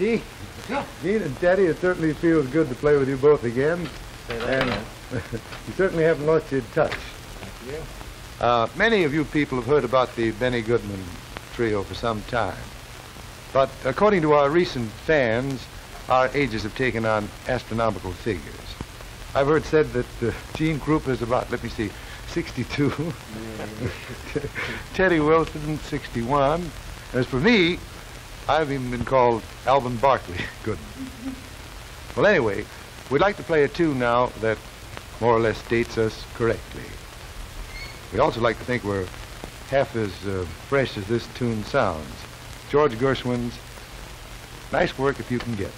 Gene. Yeah. Gene and Teddy, it certainly feels good to play with you both again. And you certainly haven't lost your touch. Thank you. Many of you people have heard about the Benny Goodman trio for some time. But according to our recent fans, our ages have taken on astronomical figures. I've heard said that Gene Krupa is about, let me see, 62. Teddy Wilson, 61. As for me, I've even been called Alvin Barkley Goodman. Well, anyway, we'd like to play a tune now that more or less dates us correctly. We also like to think we're half as fresh as this tune sounds. George Gershwin's Nice Work If You Can Get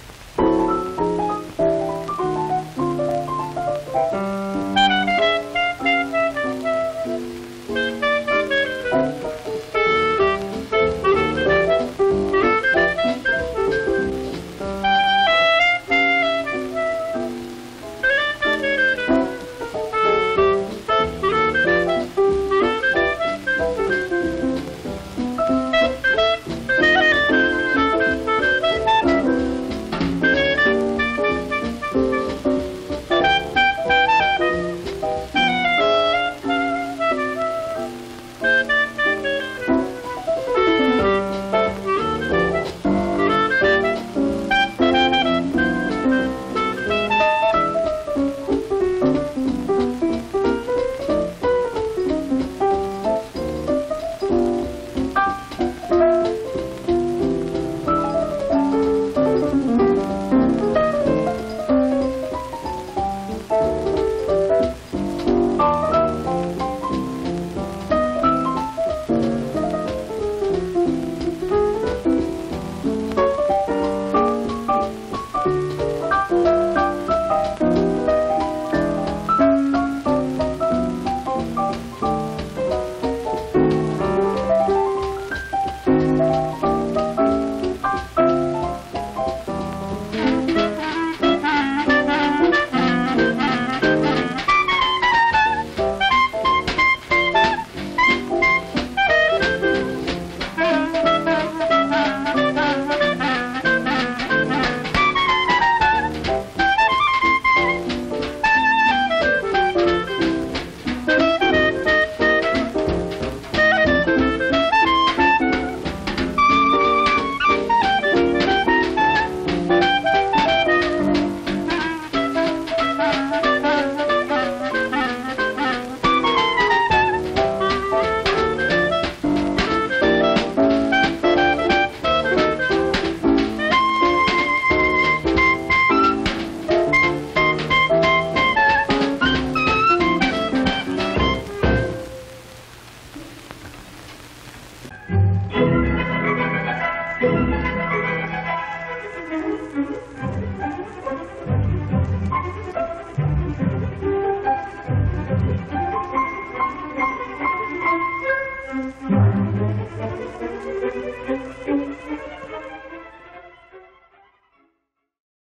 It.